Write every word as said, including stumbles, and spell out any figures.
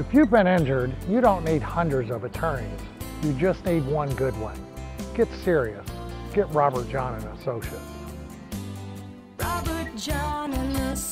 If you've been injured, you don't need hundreds of attorneys. You just need one good one. Get serious. Get Robert John and Associates. Robert John and Associates.